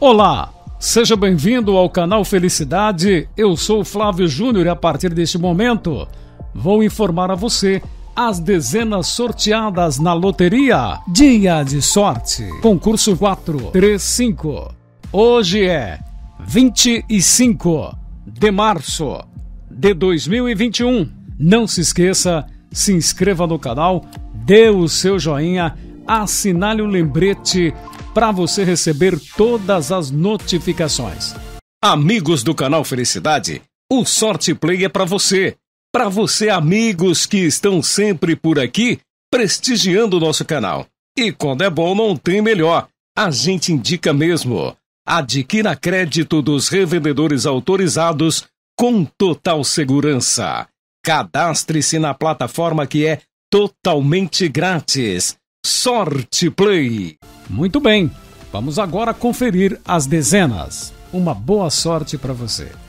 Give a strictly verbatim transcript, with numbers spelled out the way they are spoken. Olá, seja bem-vindo ao canal Felicidade, eu sou o Flávio Júnior e a partir deste momento vou informar a você as dezenas sorteadas na loteria Dia de Sorte, concurso quatro três cinco. Hoje é vinte e cinco de março de dois mil e vinte e um. Não se esqueça, se inscreva no canal, dê o seu joinha, assinale o lembrete para você receber todas as notificações. Amigos do canal Felicidade, o Sorte Play é para você. Para você, amigos que estão sempre por aqui, prestigiando o nosso canal. E quando é bom, não tem melhor. A gente indica mesmo. Adquira crédito dos revendedores autorizados com total segurança. Cadastre-se na plataforma que é totalmente grátis. Sorte Play. Muito bem, vamos agora conferir as dezenas. Uma boa sorte para você.